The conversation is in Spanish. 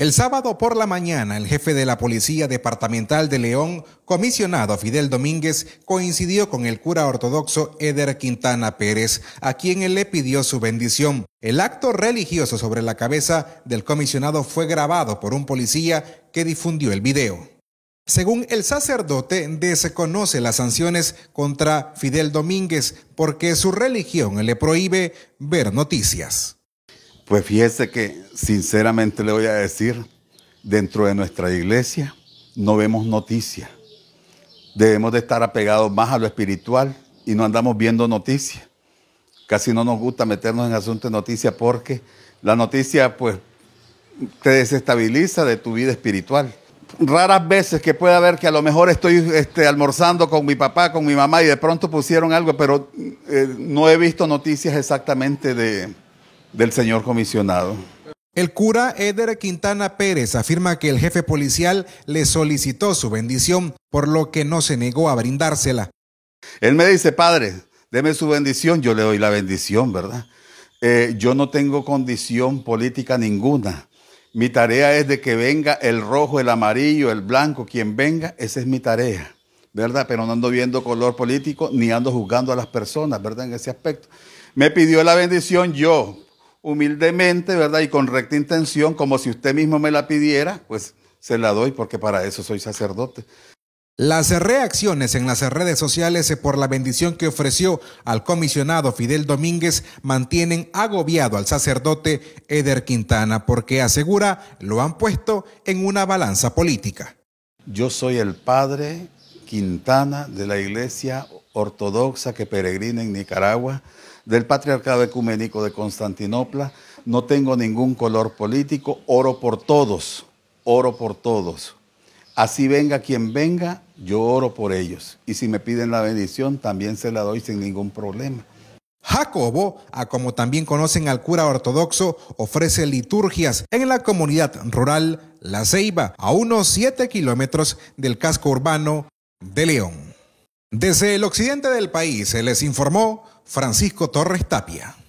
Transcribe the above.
El sábado por la mañana, el jefe de la Policía Departamental de León, comisionado Fidel Domínguez, coincidió con el cura ortodoxo Eder Quintana Pérez, a quien él le pidió su bendición. El acto religioso sobre la cabeza del comisionado fue grabado por un policía que difundió el video. Según el sacerdote, desconoce las sanciones contra Fidel Domínguez porque su religión le prohíbe ver noticias. Pues fíjese que sinceramente le voy a decir, dentro de nuestra iglesia no vemos noticias. Debemos de estar apegados más a lo espiritual y no andamos viendo noticias. Casi no nos gusta meternos en asuntos de noticias porque la noticia pues te desestabiliza de tu vida espiritual. Raras veces que pueda haber que a lo mejor estoy almorzando con mi papá, con mi mamá y de pronto pusieron algo, pero no he visto noticias exactamente del señor comisionado. El cura Eder Quintana Pérez afirma que el jefe policial le solicitó su bendición, por lo que no se negó a brindársela. Él me dice, padre, deme su bendición, yo le doy la bendición, ¿verdad? Yo no tengo condición política ninguna. Mi tarea es de que venga el rojo, el amarillo, el blanco, quien venga, esa es mi tarea, ¿verdad? Pero no ando viendo color político ni ando juzgando a las personas, ¿verdad? En ese aspecto. Me pidió la bendición yo, humildemente, ¿verdad? Y con recta intención, como si usted mismo me la pidiera, pues se la doy porque para eso soy sacerdote. Las reacciones en las redes sociales por la bendición que ofreció al comisionado Fidel Domínguez mantienen agobiado al sacerdote Eder Quintana porque asegura lo han puesto en una balanza política. Yo soy el padre Quintana de la Iglesia Ortodoxa que peregrina en Nicaragua, del patriarcado ecuménico de Constantinopla. No tengo ningún color político, oro por todos, oro por todos. Así venga quien venga, yo oro por ellos. Y si me piden la bendición, también se la doy sin ningún problema. Jacobo, a como también conocen al cura ortodoxo, ofrece liturgias en la comunidad rural La Ceiba, a unos 7 kilómetros del casco urbano de León. Desde el occidente del país, les informó Francisco Torres Tapia.